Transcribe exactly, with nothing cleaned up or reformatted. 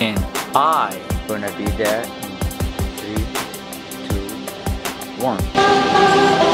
and I gonna be there in three, two, one.